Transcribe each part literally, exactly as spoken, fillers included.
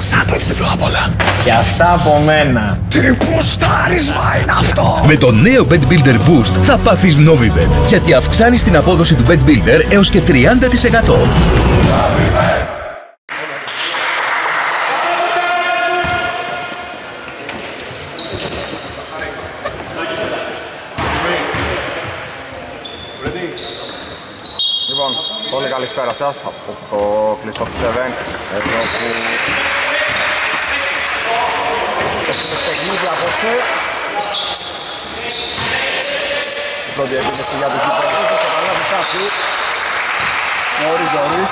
σάντουιτς διπλό απ' όλα. Και αυτά από μένα. Τι πουστάρισμα είναι αυτό! Με το νέο Bed Builder Boost θα πάθεις NoviBet, γιατί αυξάνεις την απόδοση του Bed Builder έως και τριάντα τοις εκατό. Λοιπόν, πολύ καλησπέρα σας από το κλειστό του Σεβέν, εδώ που το παιχνίδι απόψε. Η πρώτη επίθεση για τους γηπεδούχους, το καλό του τάφου, νωρίς νωρίς.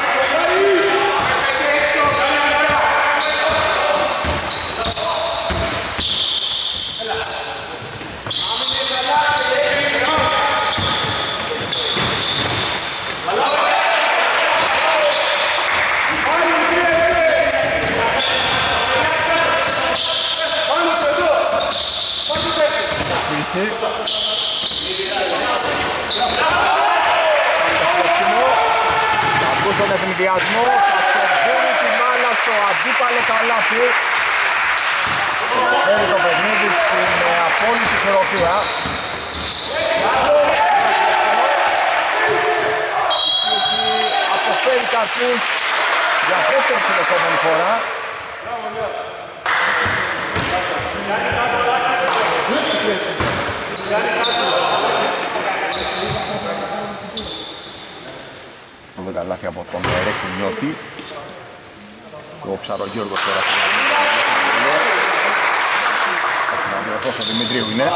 Στον ευνηδιασμό θα σοβούνει την μπάλα στο αντίπαλο καλάθι. Φέρει το παιχνίδι στην απόλυτη ισορροπία. Αποφέρει καρπούς για δεύτερη συνεχόμενη φορά. Το καλάθι από τον Ερέ Κουνιώτη. Ο Ψαρογιώργος τώρα. Ο Αντρεφός ο Δημητρίου είναι.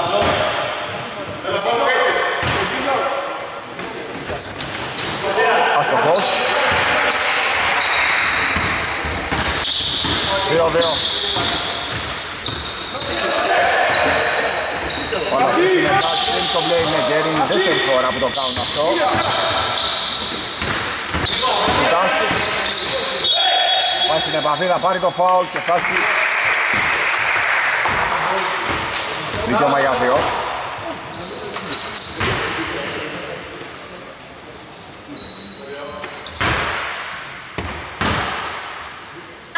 Αστοχός. δύο δύο. Ο Ανασύς είναι κάτι, δεν το λέει με Γκέρι. Είναι δεύτερη φορά που το κάνουν αυτό. Πάει στην επαφή, θα πάρει το φάουλ και φτάσει. Δικαίωμα για δύο.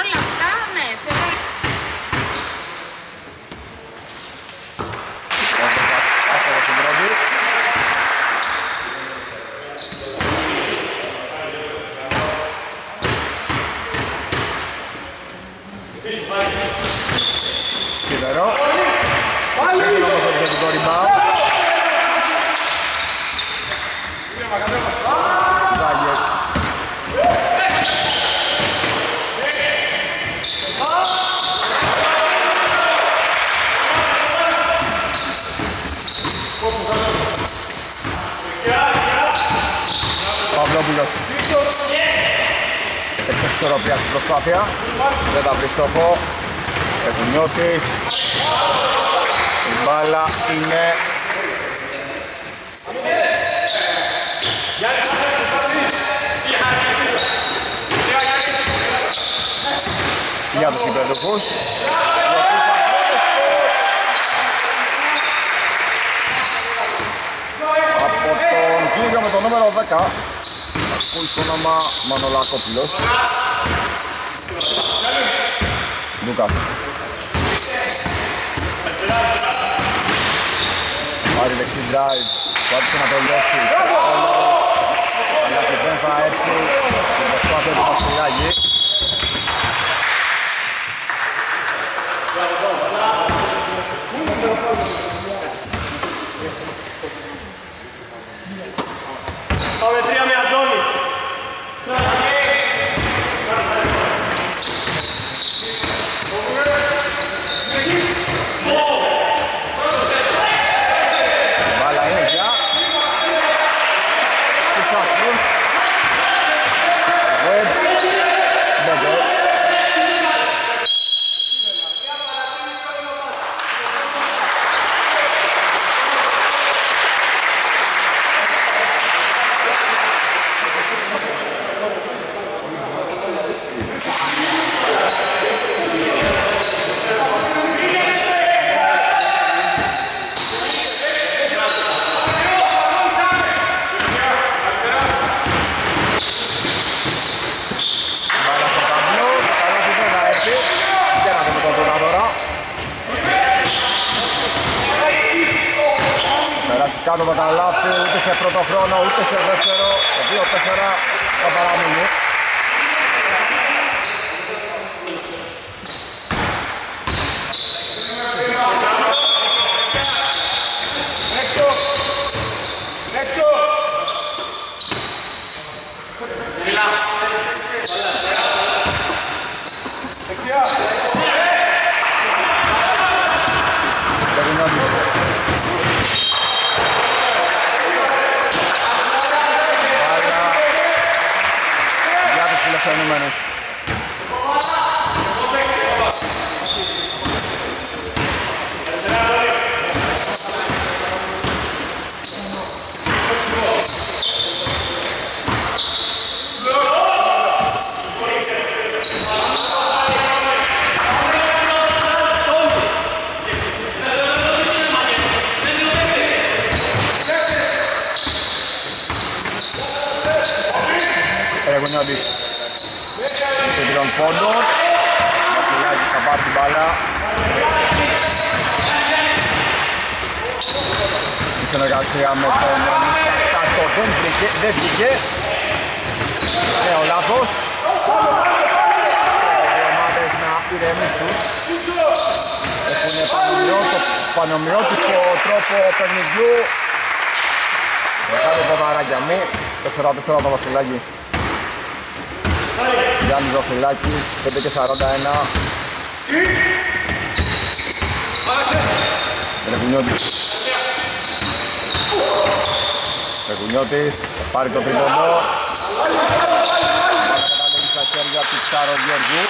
Όλα αυτά, ναι, φεύγουν. Άστοχο στην πρώτη. Σιδερό. Πάλι όμως έπρεπε το rebound. Ζάγερ. Παύλο Μπουλός. Εκτός ισορροπίας στην προσπάθεια. Δεν θα βρει στόχο. Εκουνιώτης, η μπάλα είναι για τους γηπεδούχους. Από τον Κύριο με το νούμερο δέκα, ακούει το όνομα Μανολακόπουλος. Λούκας. Πάρει δεξί drive, πάτησε να τελειώσει. Αλλά και δεν θα έρθει την προσπάθεια του Πασφυγάγη. Πάμε τρία με Αντώνη. Web. κάτω από τα λάθη, ούτε σε πρώτο χρόνο, ούτε σε δεύτερο. Το δύο τέσσερα θα παραμείνει. Πόντο, Βασιλιάκης θα πάρει την μπάλα. Η συνεργασία με τον Μανιστατάκο δεν βγήκε. Νέο λάθος. Οι ομάδες να ηρεμήσουν. Έχουν πανομοιότυπο τρόπο παιχνιδιού. Μεγάλη ποδαράκια μη, τέσσερα τέσσερα το Βασιλιάκη. Γιάννης Βασιλάκης, πέντε και σαράντα ένα. Ρεγουνιώτης. Ρεγουνιώτης, θα πάρει το τρίποντο. Θα καταλήγει στα χέρια του Τσάρο Γεωργίου.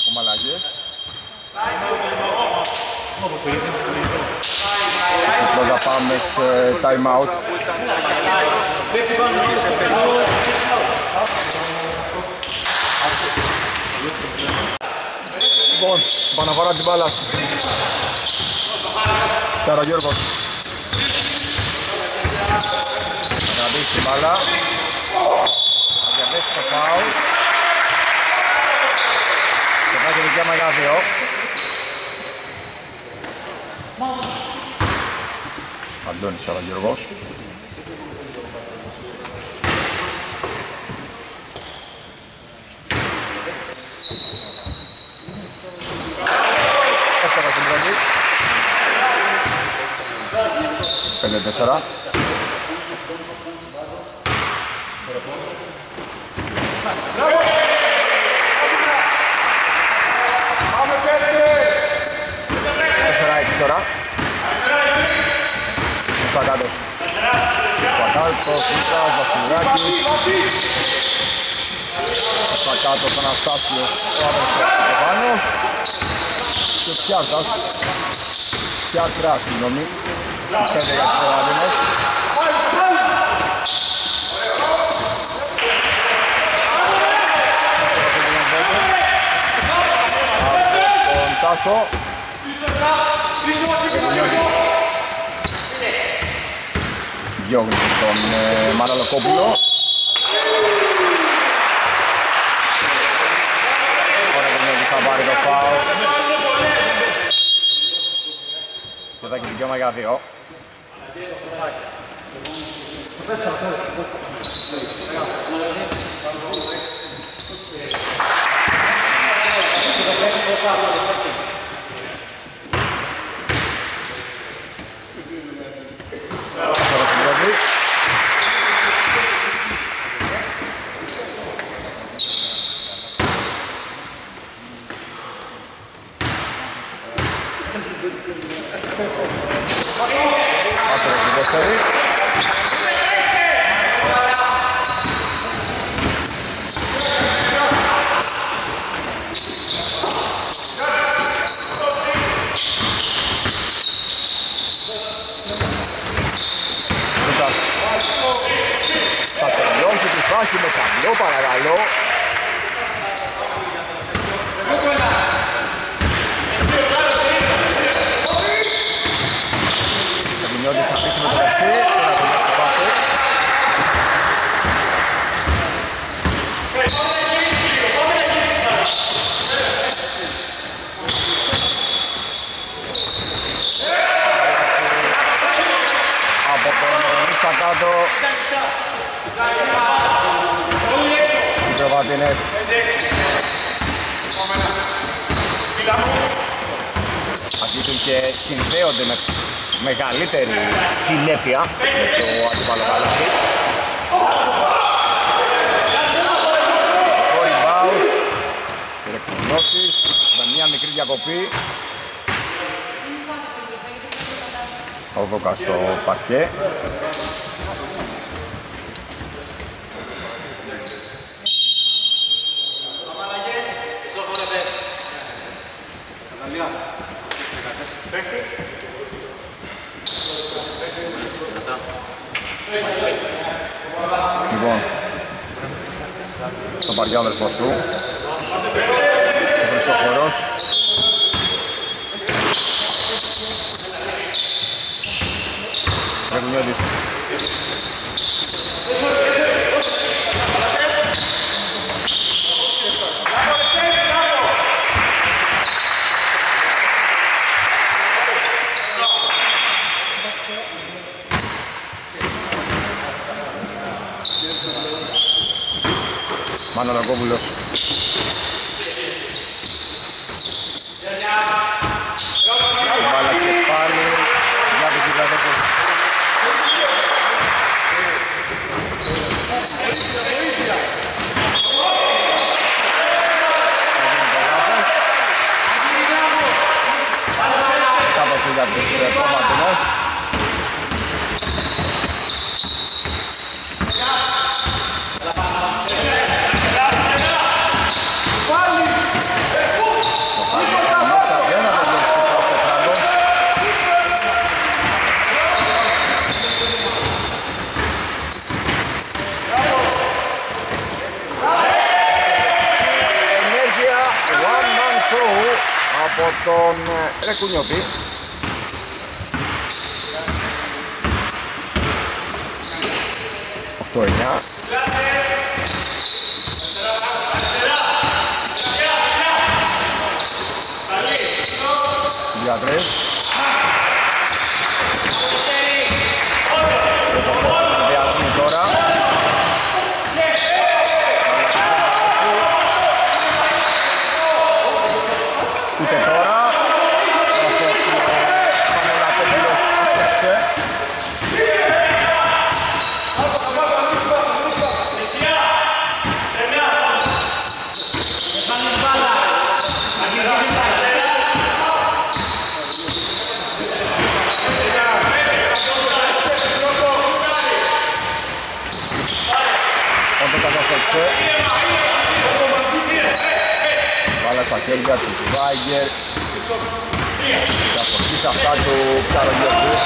Έχουμε αλλαγές. Όπως το είσαι. Θα πάμε σε time out. Λοιπόν, επαναφορά την μπάλα. Τσάρα Γιώργος. Θα κρατήσει την μπάλα. Θα διαβέσει το foul. Θα πάει και δικαίωμα για δύο. Αντώνης Σαραγιοργός. Έφτερα στην πρώτη. πέντε τέσσερα. τέσσερα έξι τώρα. Παγκάτος. Παγκάτος, Λίκας, Βασιλιάκης. Παγκάτος, Αναστάσιος, Παπάνος. Και Πιάρτας. Πιάρτρας, συγγνώμη. Πέντε για τις Ελλάδινες. Από τον Τάσο. Διώχνει τον ε, Μαραλοκόπουλο. Ωραία Γουνιώδης θα πάρει το φάουλ. Και θα κυρικιώμα για δύο. Πάμε να γυρίσουμε. Επόμενος στα κάτω. Οι προβατινές. Αρχίζουν και συνδέονται με μεγαλύτερη συνέπεια με το αντίπαλο καλάθι. Ο rebound Ρεκτινότης με μια μικρή διακοπή. Ο Βόκα στο παρκέ. Λοιπόν, στον παρκέ ο αδερφός του, ο Χριστοχωρός. Ρεγκουνιώτης. Μάνο Λαγκόπουλος. Βάλα και πάλι. Γιάννης Βιλαδέκος. Κάτω του για τις προβατινές. Από τον Ρεκουνιώτη. οκτώ εννιά. Για τρεις. Χέρια του Βάγκερ τα φορτίσα αυτά του Καρογιώδου.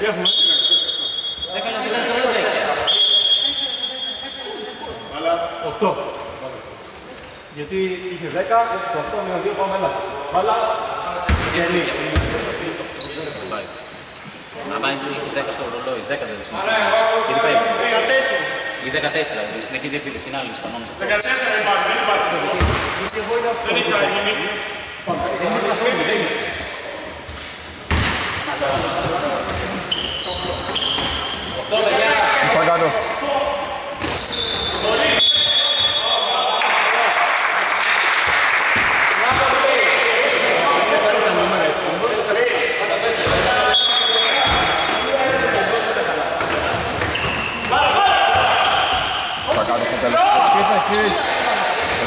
Δράγκος. Οκτώ. Γιατί είχε δέκα, στο οκτώ με δύο πάμε λάθος. Βάλα, γελί. Άμα είχε δέκα στο ρολόι, δέκα δεν συνεχίζει. Γιατί πάει δεκατέσσερα. Η δεκατέσσερα, συνεχίζει η επίθεση, είναι άλλες κανόνες. δεκατέσσερα υπάρχει, δεν υπάρχει. Δεν είσαι αγγλική. Δεν είσαι αγγλική, δεν είσαι. οκτώ παιδιά. Φαγκάτος.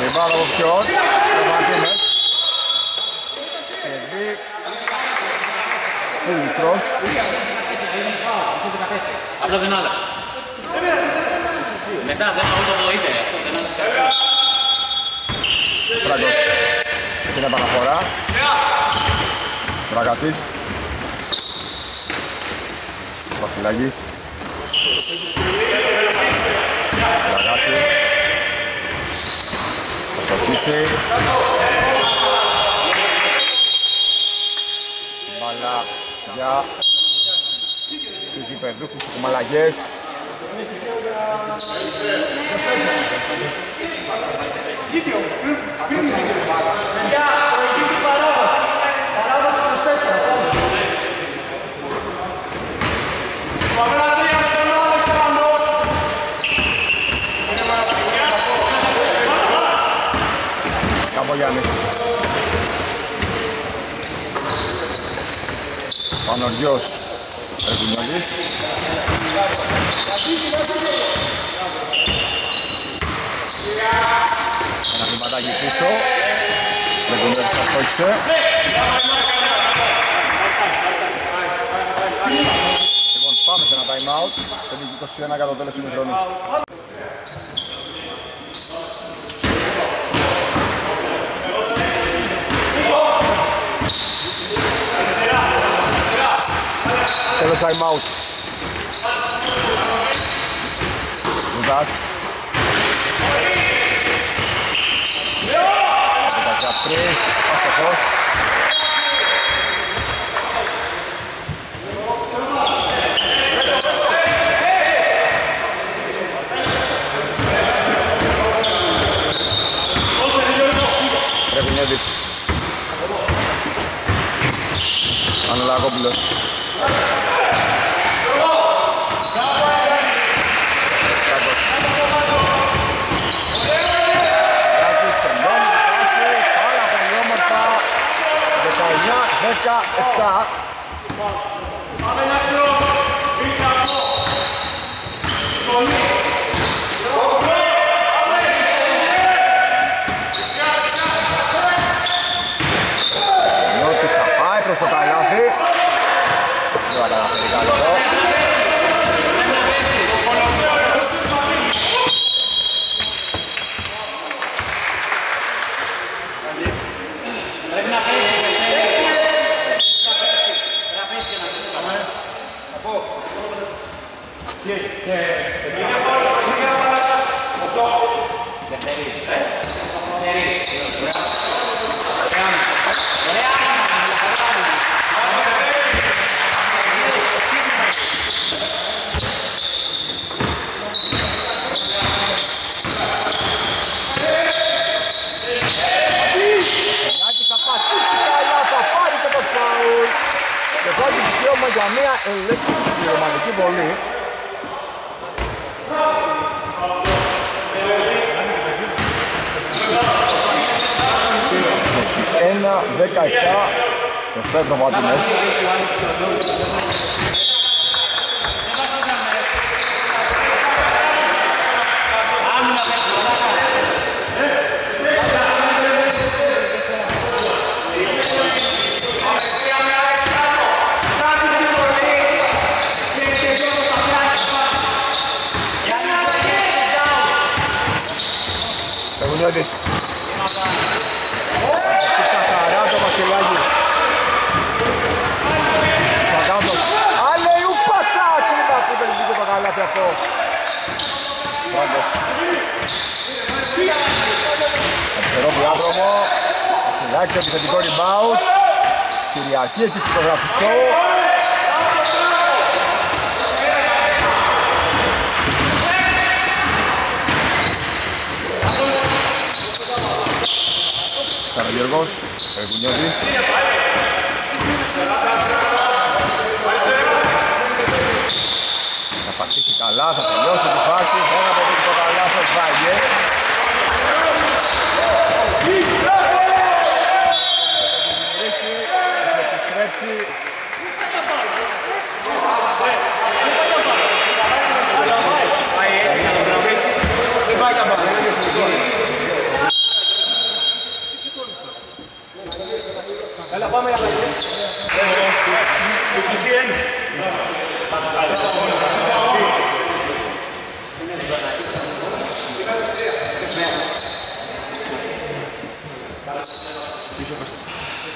Ριμπάρα από ποιον, ο Μαρτίνες. Κερδί. Κουλτρός. Απλό δεν άλλαξε. Μετά δεν αυτοβοείται, αυτό δεν άλλαξε. Δράγκος. Στην επαναφορά. Δραγατσής. Βασιλιάκης. Δραγατσής. Σοκίσε. Μπαλά για τους υπερδούχους κουμαλαγιές. Πανοργιός Ερκουνιώδης. Ένα χρηματάκι πίσω. Ερκουνιώδης θα στόχισε. Λοιπόν, πάμε σε ένα time out. πέντε είκοσι ένα κατά το τέλος του χρόνου. Τέλος time out. Βουδάς. δεκατρία τρία. Αστοχός. Πρέπει να δεις. Ανελαγόπουλος. δεκαεπτά. Πάμε να κλείσουμε. Νότις θα πάει προς το καλάθι. Δεν θα καταφέρει καλό εδώ. Και υπάρχει δικαίωμα για μια ελεύθερη στη ρωμανική βολή. δεκαεπτά, εφτά εβδομάδινες. Παγωνιώτης. Καθαρά το Βασιλάκι. Παγκάτος. Αλεϊού πάσα! Κοίτα που δεν βγήκε το καλάθι αυτό. Παγκάτος. Αριστερό διάδρομο. Βασιλάκι το επιθετικό rebound. Κυριακή εκεί στο γραφιστό. Γιώργος, Περκουνιώτης. Θα πατήσει καλά, θα τελειώσει τη φάση. Δεν θα πατήσει το καλά, θα σβάγει. Θα επιστρέψει. Δεν πάει καμπάλα. Έλα, πάμε για παρακολουθεί. Εσύ είναι. Πίσω πέσαι.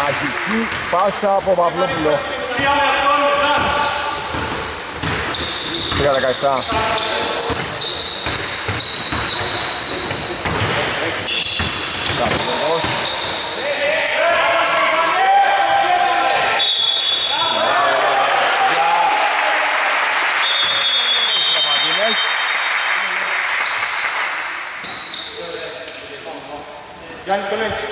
Μαγική πάσα από Παύλο Μπουλό. τρία δεκαεπτά. Καλώς. Γιάννη τον έτσι.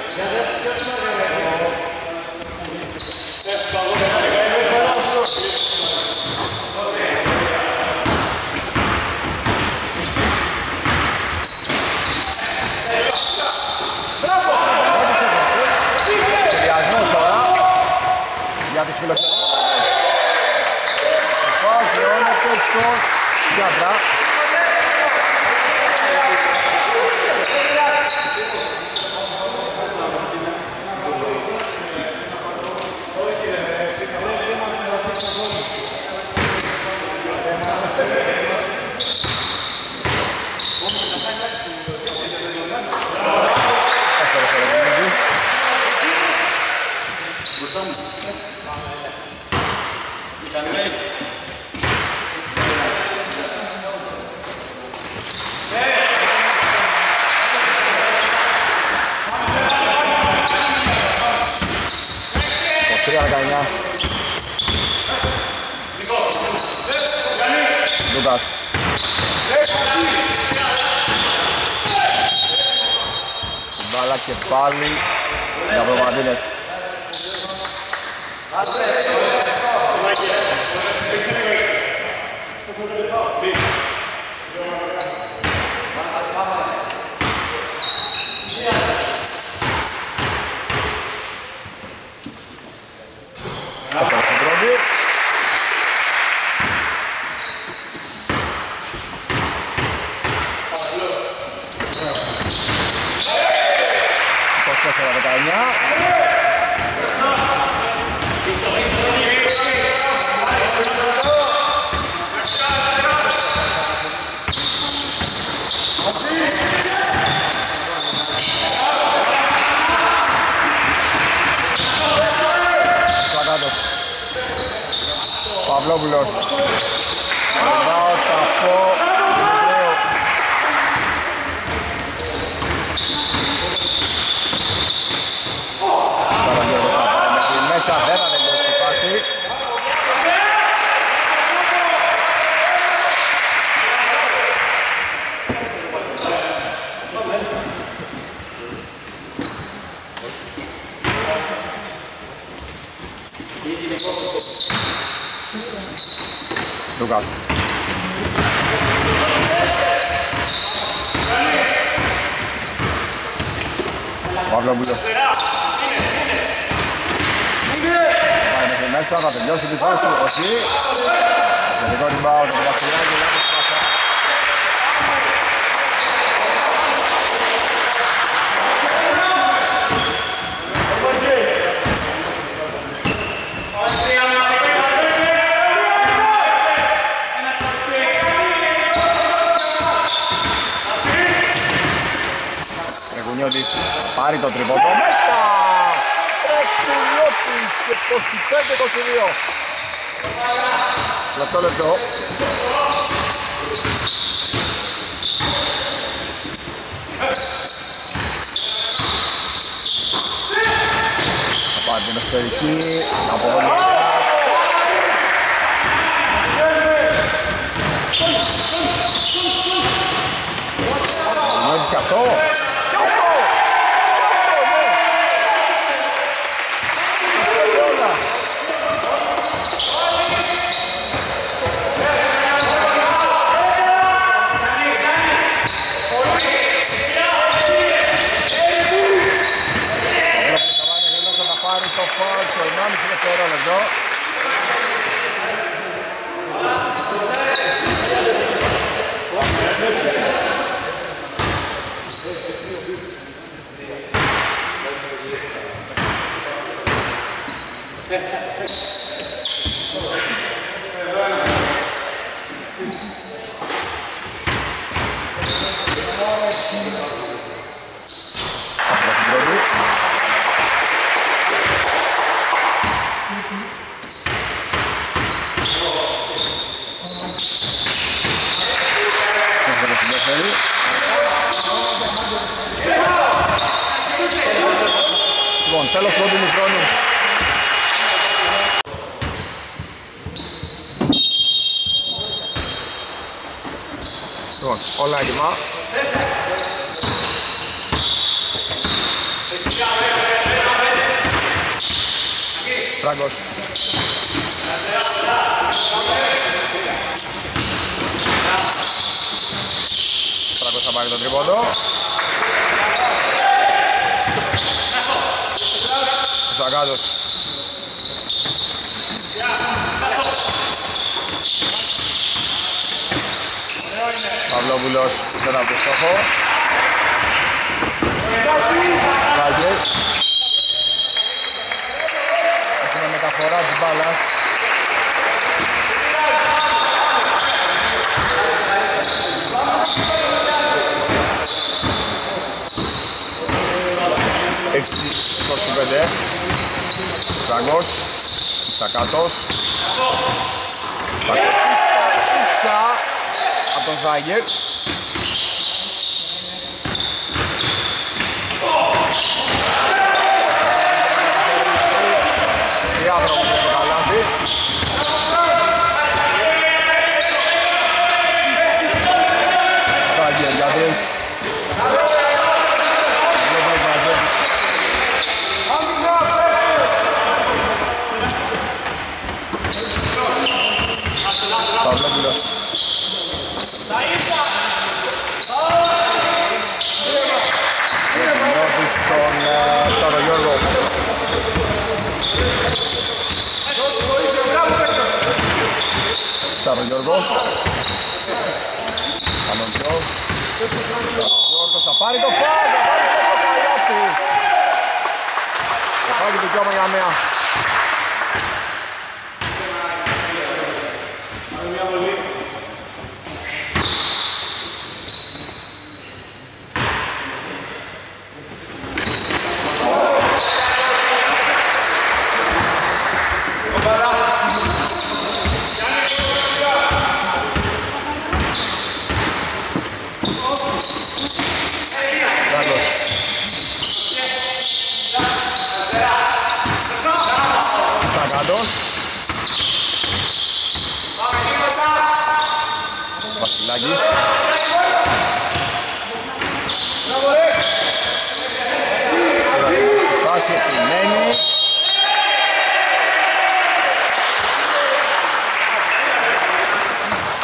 Κυριασμός ώρα για τις φιλοξενούμενες. Ο φαουλ χρεώνεται στον Γιάνδρα. Λούκας. Μπάλα και πάλι για Προβαντίνες. Παυλόπουλος. Ρεβάω, ταφώ, Ιδραίο. Drugaz. Παύλο Μπουλός. Πάει μέχρι μέσα, θα τελειώσει τη φάση, όχι. Τελικό rebound, το Βασιλιάδη, λάθος πάσα. Ρεγουνιώτης πάρει το τρίποντο μέσα! Ρεγουνιώτης και είκοσι πέντε είκοσι δύο. Λεπτό λεπτό. Απάντη με στερική. Από εδώ λεπτά. Μόλις καθώ. Καθώ. Τέλος πρώτου χρόνου. Λοιπόν, όλα έτοιμα. Dragos. Dragos θα πάρει το τρίποντο. Dragos. Pablo Bulos δεν από το στόχο. Dragos. Έχουμε μεταφορά της μπάλας. έξι είκοσι πέντε. Dragos, Σακάτος, Πακίστα από τον Ζάγκερ. Διάβρα μου στο καλάθι. Ζάγκερ για τρεις. Σταύρο Γιώργος. Καλοντιός. Γιώργος θα πάρει το φάουλ, θα πάρει το καλάθι. Θα πάρει το δικαίωμα για μία.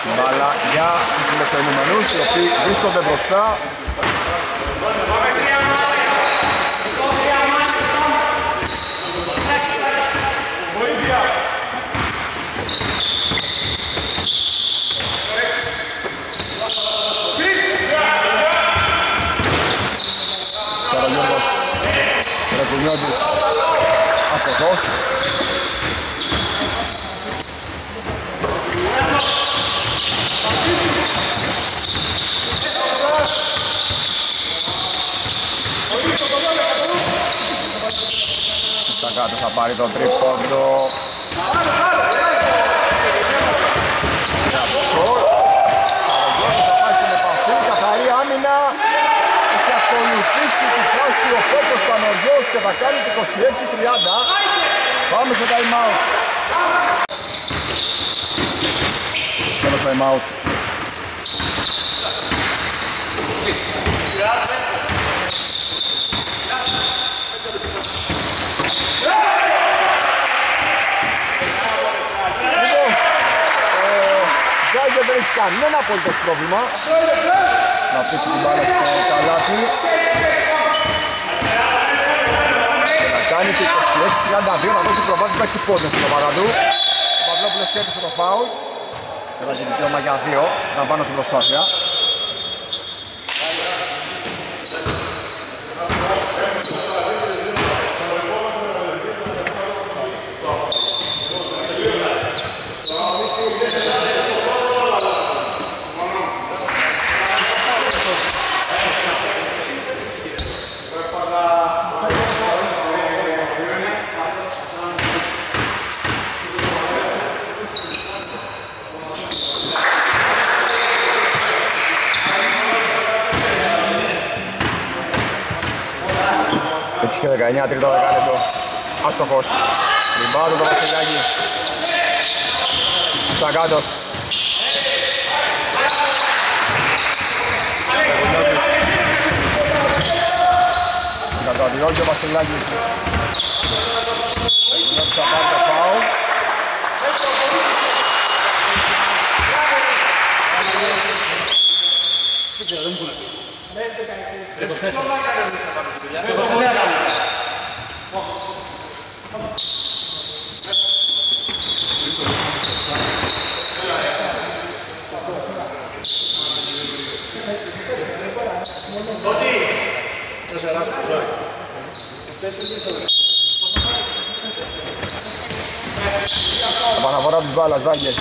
Μπάλα για τους μεσοελλημανούς, οι οποίοι βρίσκονται μπροστά. Κάτω θα πάρει τον τρίποντο. Θα πάει στην επαφή, καθαρή άμυνα. Θα ακολουθήσει τη φάση ο Φώτος Παναγιός και θα κάνει το είκοσι έξι τριάντα. Πάμε στο time out. Πάμε στο time out. Δεν έχει κανένα απολύτως πρόβλημα να αφήσει την μπάλα στο καλάθι και να κάνει και είκοσι έξι τριάντα δύο, να δώσει προβάδισμα έξι πόντες στον Παπαδόπουλο. Ο Παπαδόπουλος κέρδισε το φάουλ και θα γίνει δικαίωμα για δύο να πάνω στην προσπάθεια. εννιά τρία δεκάλεπτο, άστοχος, λιμπάδο το Βασιλιάκη, Σταγκάτος, καταδιώκει ο Βασιλιάκης, Βασιλιάκης θα πάρει το φάου, Επαναφορά της μπάλας, Ζάγκες.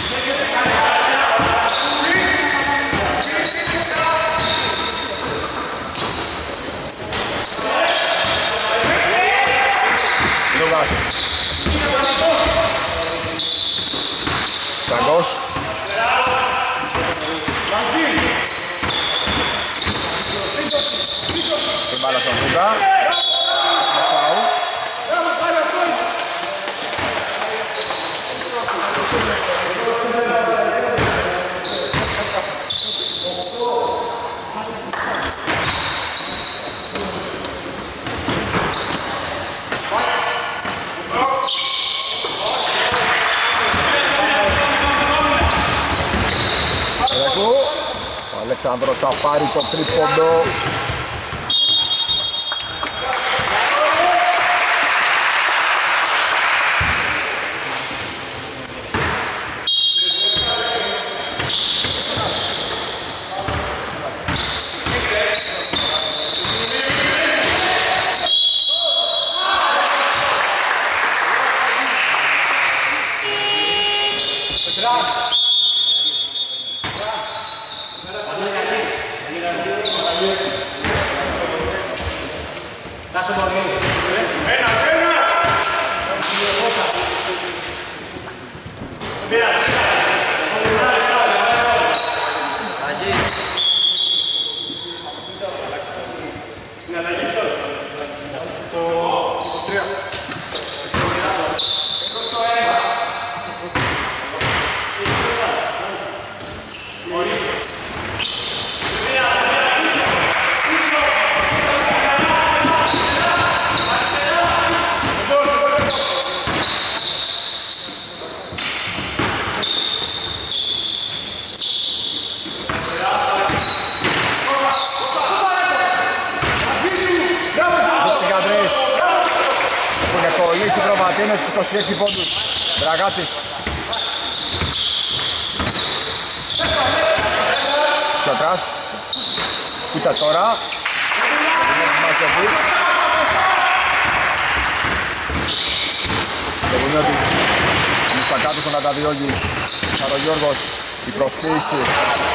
Λούκας. Ταγκός. Την μπάλα στον Λούκα. Αλεξάνδρος θα πάρει το τρίποντο. είναι στους είκοσι έξι πόντους. Δραγάτσης. Σιωτράς. Κοίτα τώρα. Το βουνιό της. Είναι στα κάτω στον Ανταδιώγη. Σαρογιώργος. Η προσποίηση.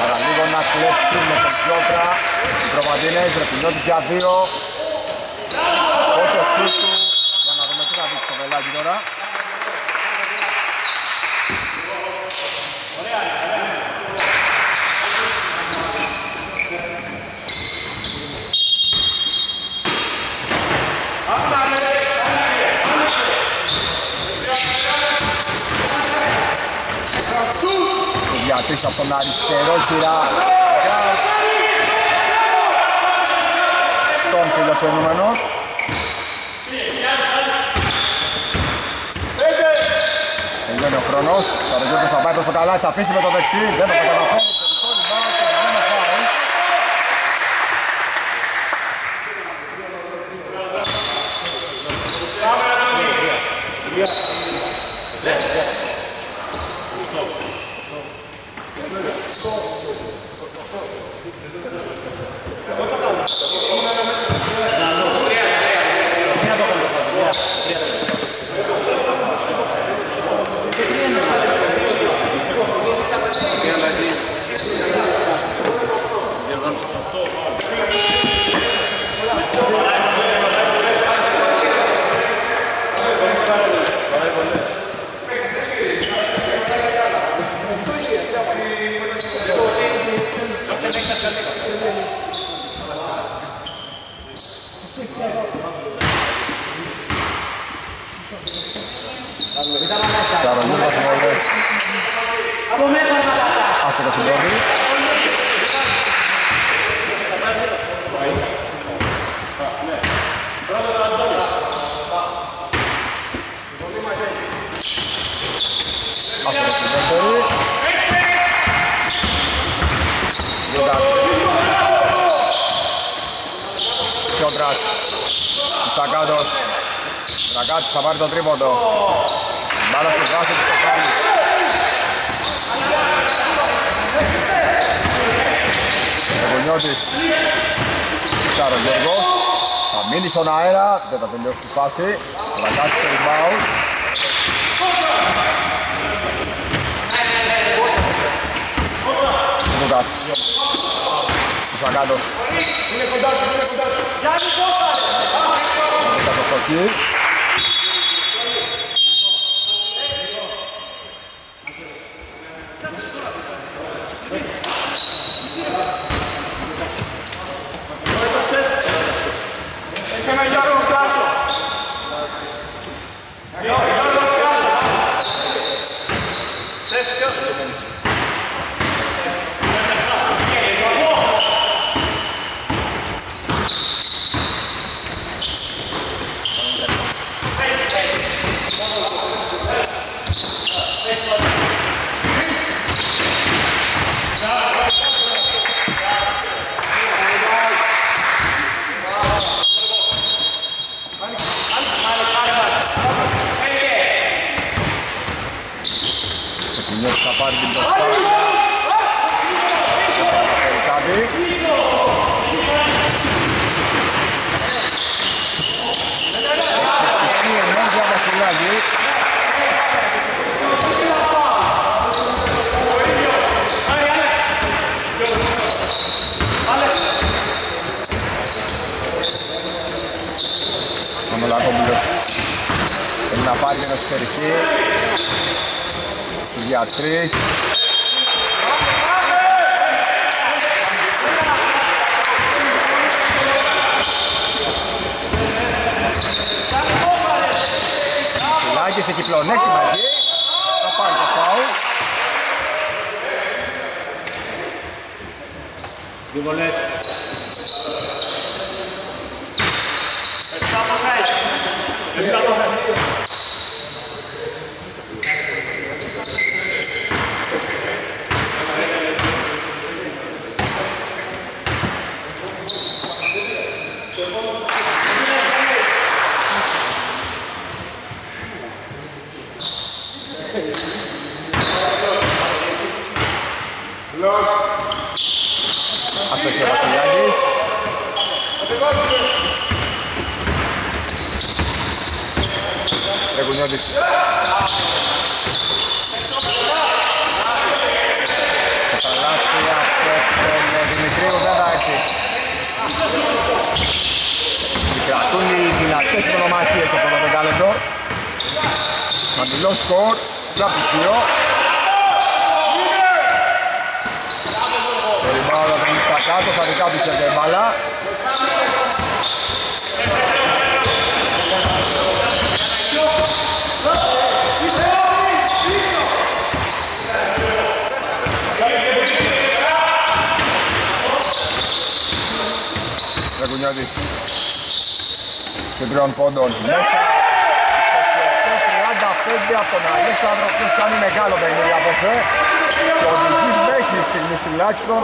Παραλίγο να κλέψει με τον Πιότρα. Οι προβαντίνες. Ρεπινιώτης για δύο. Ότο σύστου. Για να δούμε τι θα δείξει το βελάκι τώρα. Πεις από τον αριστερό κυρά τον φιλοξενούμενο. Τελειώνει ο χρόνος, θα ρωτήσω θα πάει προς το καλά, θα αφήσει με το δεξί, δεν το καταλαβαίνει. Θα πάρει το τρίποντο. Μπάλα στο βάθο της Κοφάλης. Εγωνιώτης. Κάρο Γιώργος. Θα μείνει στον αέρα. Δεν θα τελειώσει τη φάση. Θα κάτσει στο rebound. Κούκας. Κουσακάντος. Κούκας στο χι. Για τρεις. Φιλάκι σε κυκλονέκτημα εκεί. Θα πάρει το φάουλ. Δύο βολές. Εφτά ποσά έτσι. Εφτά ποσά έτσι. Γκολ Αυτό και ο Βασιλιάδης. Ρεγουνιώτης. Το παλάστι από τον Δημητρίου Δεδάκη. Κρατούν οι δυνατές μονομαχίες από το δεκάλεπτο. Χαμηλό σκορ, τράπης δύο. Περιβάλλοντα τον Ιστακάτο, θα δικάπησε την μπάλα. Ρεγουνιώτης. Συντριών πόντων μέσα. είκοσι οκτώ τριάντα πέντε από τον Αλέξανδρο, αυτός κάνει μεγάλο παιχνίδι απόψε. Το οδηγεί μέχρι στιγμής τουλάχιστον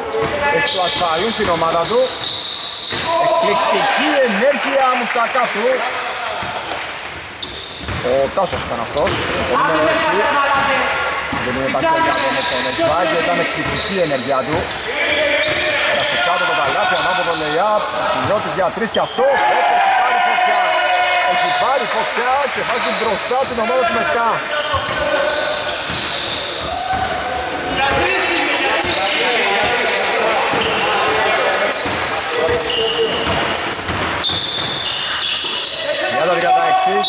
εκ του ασφαλού στην ομάδα του. Εκπληκτική ενέργεια Μουστακάτου. Ο Τάσος ήταν αυτός, το νούμερο έξι. Δεν είναι πασχολιάδο με τον Εξβάζ, ήταν εκπληκτική ενέργεια του. Πέρασε κάτω το καλάθι, ανάποδο το lay-up, πιλότης για τρεις και αυτό. Έχει πάρει φωτιά και βάζει μπροστά την ομάδα του Μευτά. Για το δεκατάξι, για δύο.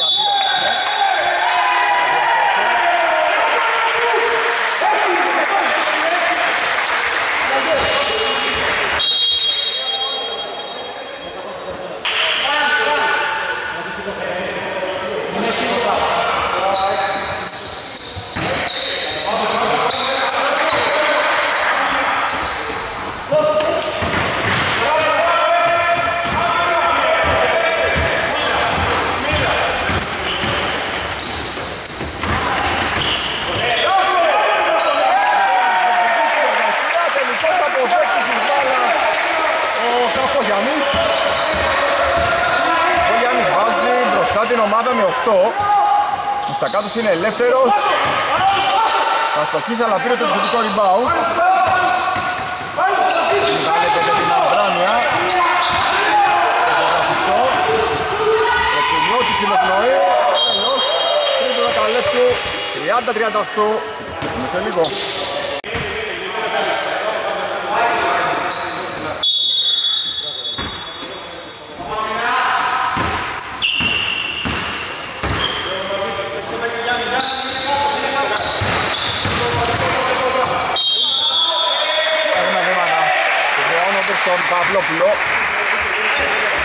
Μουστακάτος είναι ελεύθερος. Αστοχής αλλά πήρε το επιθετικό rebound. Βγάλετε με την αδράνεια. Ζωγραφιστό. Επινότηση με πνοή. Τέλος. Τρίτο δεκαλέπτου. τριάντα τριάντα οκτώ. Έχουμε σε λίγο. Παύλο Πουλό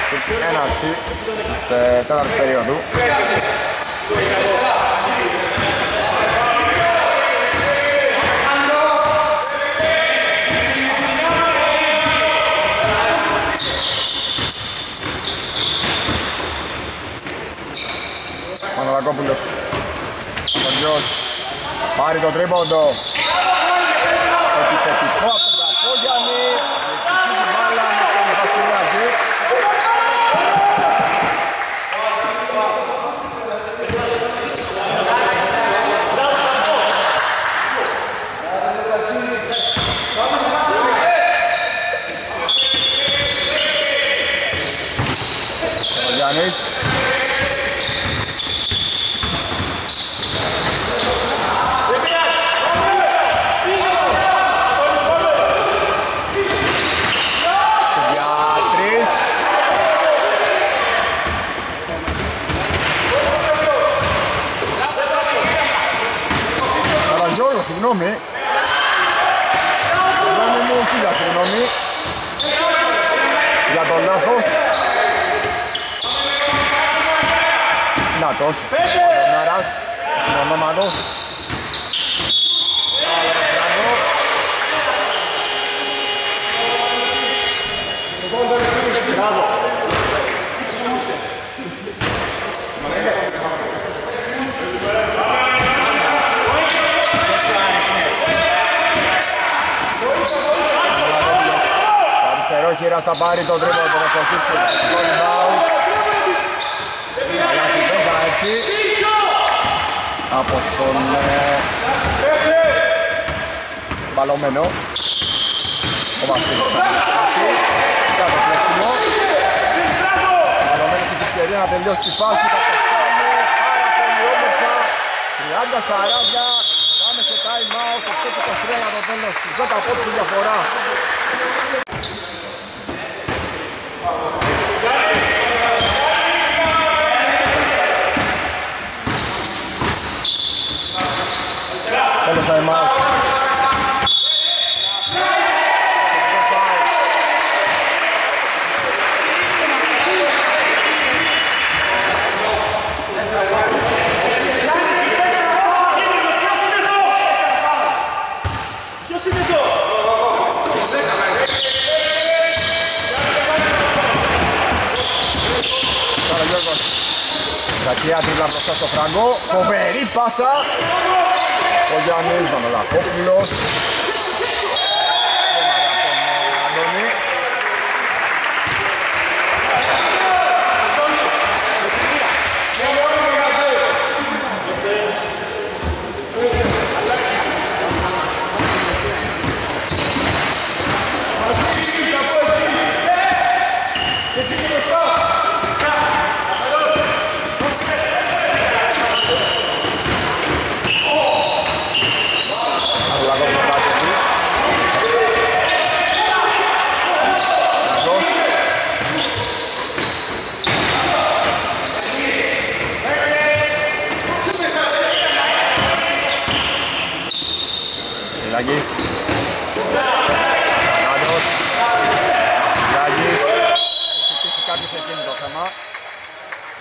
στην έναρξη της τέταρτης περίοδου. Παναδακόπουλος, Παναγιός, πάρει το τρίποντο. Επιθετικό από τον Κακόγιαννη. Συγγνώμη. Συγγνώμη μου, φίλια συγγνώμη. Για τον λάθος. Νάτος. Νάρας. Συνονόματος. Χειράς θα πάρει το τρίπο από το Σοχίσι. Καλάθι δεν θα έρθει. Από τον Παλωμένο. Ο Βασίλης θα είναι φάση. Κάτω πλέξιμο. Παραμένει στην ευκαιρία να τελειώσει τη φάση. Θα το κάνει πάρα πολύ όμορφα. τριάντα σαράντα. Πάμε σε time out. Το οχτώ είκοσι τρία για το τέλος. Στις δέκα πόντους η διαφορά. Τέλος time out. Κακιά τρίπλα μπροστά στο Φραγκό, φοβερή πάσα. Ο Γιάννης Μανολακόπουλος.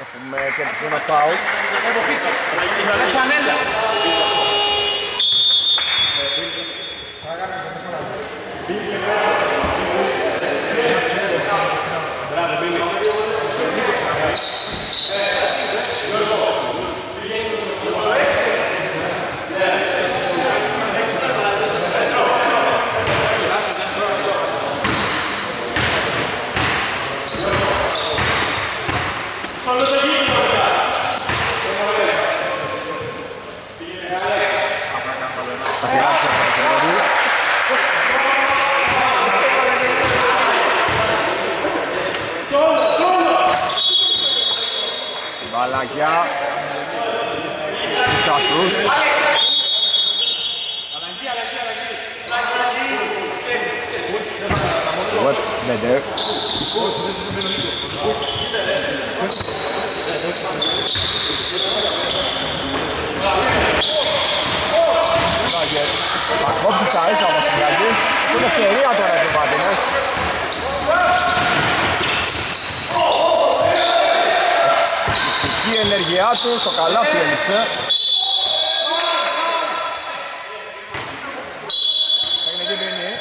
Έχουμε κερδιστεί ένα φάουλ. Παλαγιά, τους άστρους. Web Bender. Ακόψεις τα ίσα μας Ιντραγής. Είναι ευκαιρία τώρα οι Πάτινες. Η ενέργειά του, το καλάθι έλειψε. Έγινε και ποινή.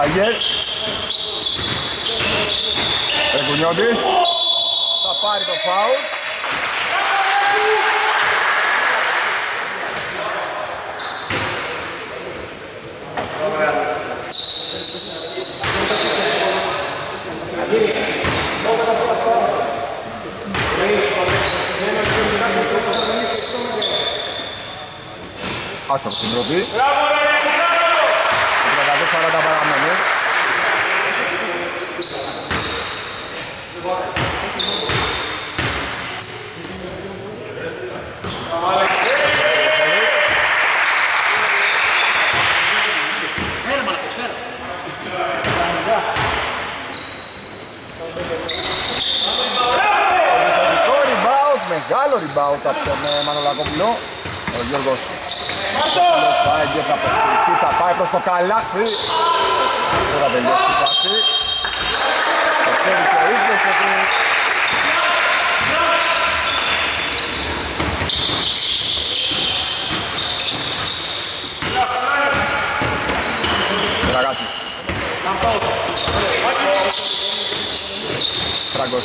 Βαγγέλ Ερκουνιώτης. Θα πάρει το φάουλ. Άστα από την τροπή. Εκατόν σαράντα παραμένει. Μεγάλο rebound από τον Μανολακόπουλο, ο Γιώργος Μανολακόπουλος πάει και θα προσποιηθεί, θα πάει προς το καλάθι. Τώρα τελειώσει τη φάση. Το ξέρει και ο ίδιος ότι Δραγάτσις Δραγός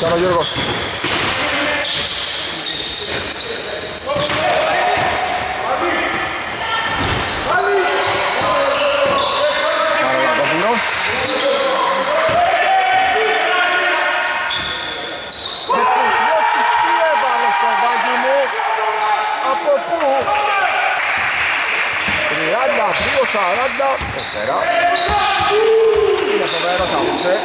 Τώρα ο Γιώργος. Παραλακόπουλος. Πετριώτης, τι έβαλε στο βάγγι μου. Από πού. τριάντα δύο σαράντα τέσσερα. Είναι φοβέρος απόψε.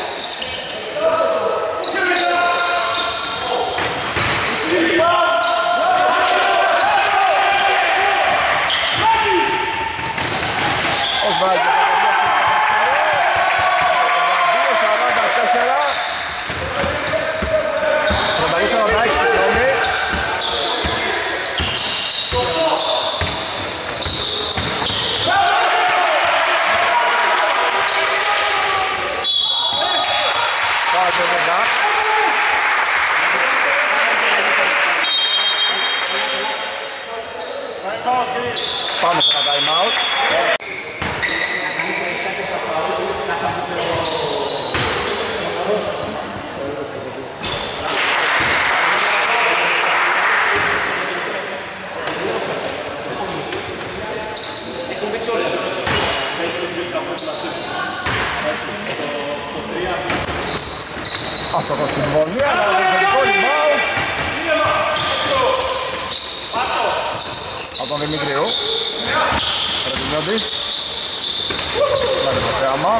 Πάμε σε ένα time out. Άστοχος στην βολία, αλλά δημιουργικό rebound από τον Δημητριού. Ρεβινιώτης. Κάνε το θέαμα.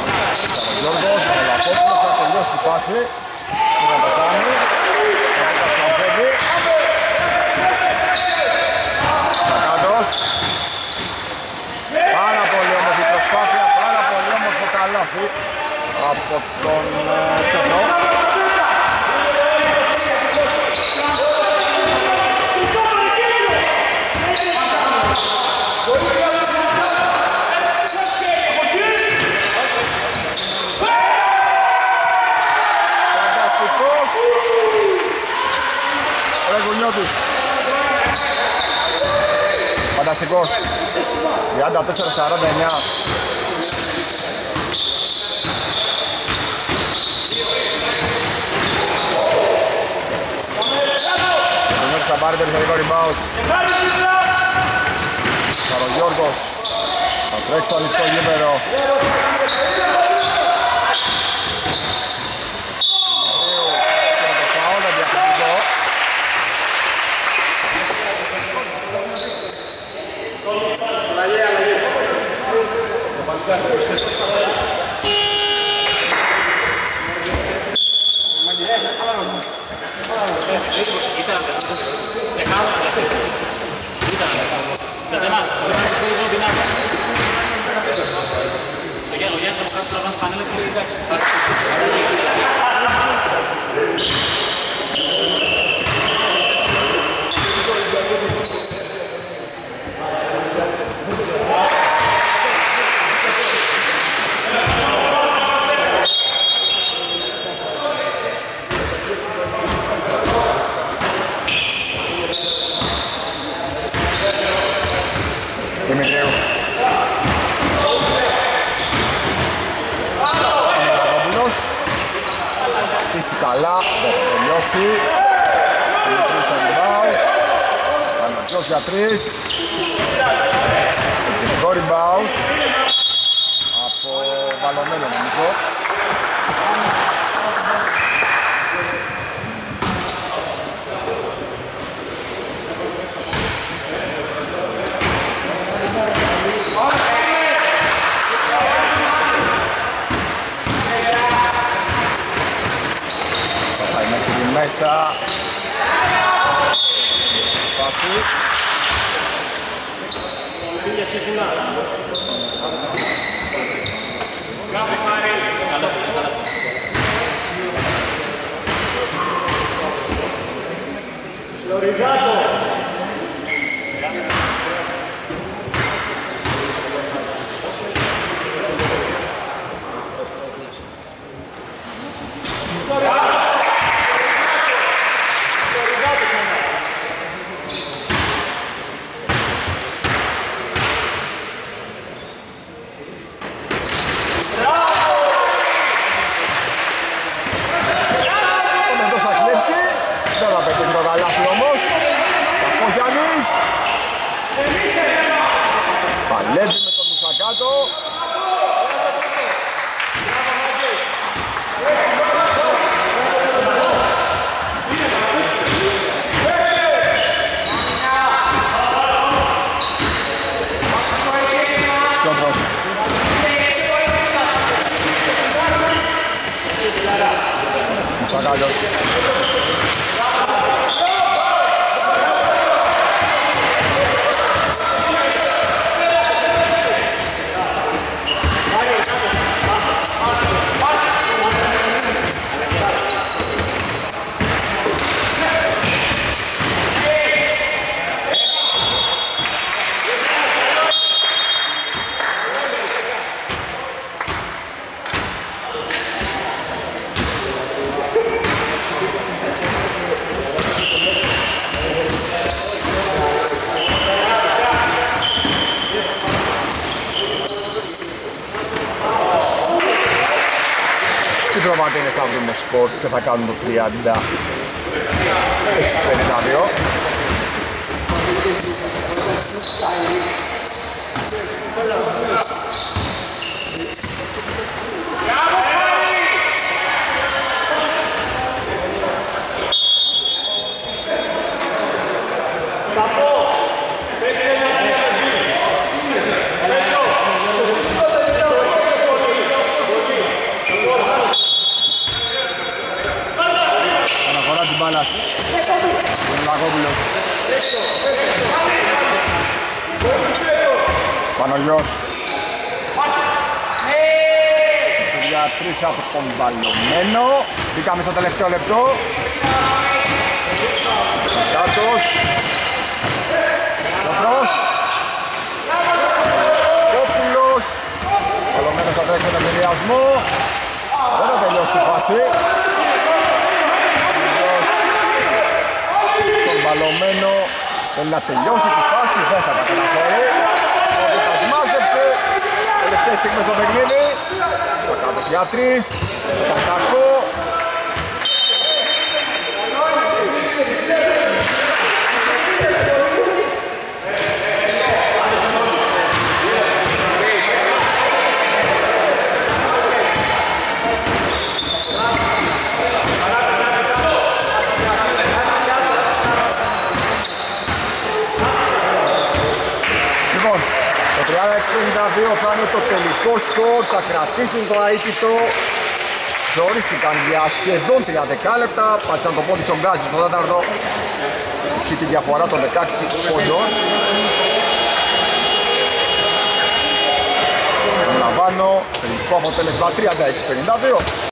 Ο Γιώργος, ο Λακόπουλος, θα τελειώσει τη φάση. Κοίτα το κάνει. Δραγάτος. Πάρα πολύ όμορφη προσπάθεια, πάρα πολύ όμορφο καλάθι από τον Τσερνό. Φανταστικός. τριάντα τέσσερα σαράντα εννιά. Θα πάρει περιφερειακό rebound. Καρογιώργος. Θα τρέξει το ανοιχτό γήπεδο. Allá, allá. και θα κάνουν το τριάντα έξι πενήντα δύο. Παναγιός για τρεις από τον βαλωμένο. Μπήκαμε στο τελευταίο λεπτό. Κάτος Κάτος Κόπουλος. Βαλωμένος θα τρέξει τον εμμυριασμό. Δεν θα τελειώσει τη φάση. Τον βαλωμένο θέλει να τελειώσει τη φάση. Δεν θα τα καταφέρει. Τελευταίες στιγμές στο παιχνίδι. Στο κάτω για τρεις. Πασακό. Λοιπόν, Το τριάντα έξι πενήντα δύο θα είναι το τελικό σκορ, θα κρατήσουν το αίτητο. Ζορίστηκαν για σχεδόν τριάντα δεκάλεπτα, πάτησαν το πόδι στον γκάζι στο τέταρτο και τη διαφορά των δεκαέξι πόντων. Επαναλαμβάνω, τελικό αποτέλεσμα τριάντα έξι πενήντα δύο.